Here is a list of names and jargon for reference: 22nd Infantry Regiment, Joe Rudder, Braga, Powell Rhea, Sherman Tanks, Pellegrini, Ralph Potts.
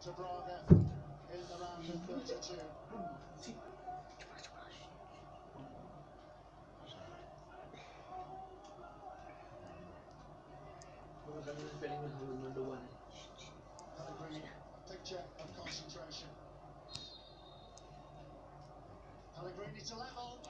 to Braga in the round of 32. Pellegrini, picture of concentration. Pellegrini to level.